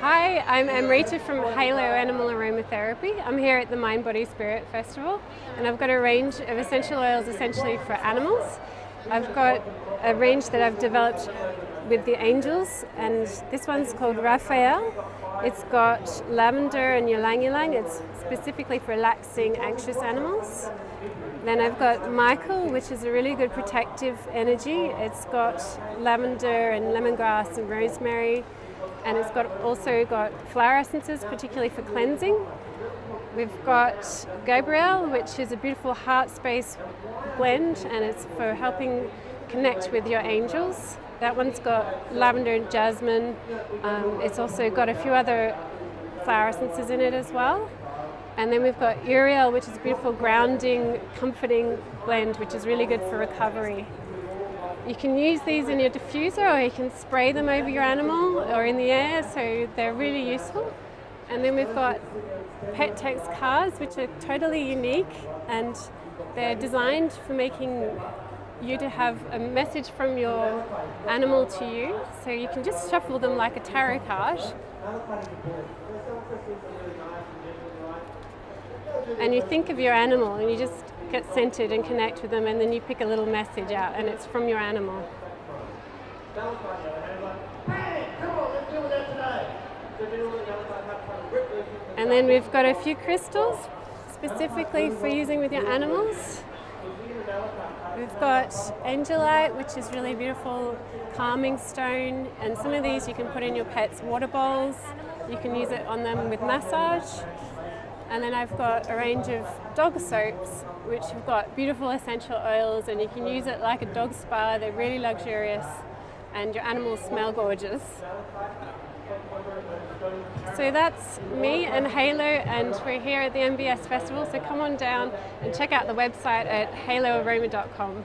Hi, I'm Amrita from Halo Animal Aromatherapy. I'm here at the Mind, Body, Spirit Festival, and I've got a range of essential oils essentially for animals. I've got a range that I've developed with the angels, and this one's called Raphael. It's got lavender and ylang-ylang. It's specifically for relaxing, anxious animals. Then I've got Michael, which is a really good protective energy. It's got lavender and lemongrass and rosemary. And it's got also got flower essences, particularly for cleansing. We've got Gabriel, which is a beautiful heart space blend, and it's for helping connect with your angels. That one's got lavender and jasmine. It's also got a few other flower essences in it as well. And then we've got Uriel, which is a beautiful grounding, comforting blend, which is really good for recovery. You can use these in your diffuser, or you can spray them over your animal or in the air, so they're really useful. And then we've got Pet Text cards, which are totally unique, and they're designed for making you to have a message from your animal to you. So you can just shuffle them like a tarot card. And you think of your animal and you just get centered and connect with them, and then you pick a little message out, and it's from your animal. And then we've got a few crystals specifically for using with your animals. We've got Angelite, which is really beautiful, calming stone, and some of these you can put in your pet's water bowls. You can use it on them with massage. And then I've got a range of dog soaps, which have got beautiful essential oils, and you can use it like a dog spa. They're really luxurious, and your animals smell gorgeous. So that's me and Halo, and we're here at the MBS Festival, so come on down and check out the website at haloaroma.com.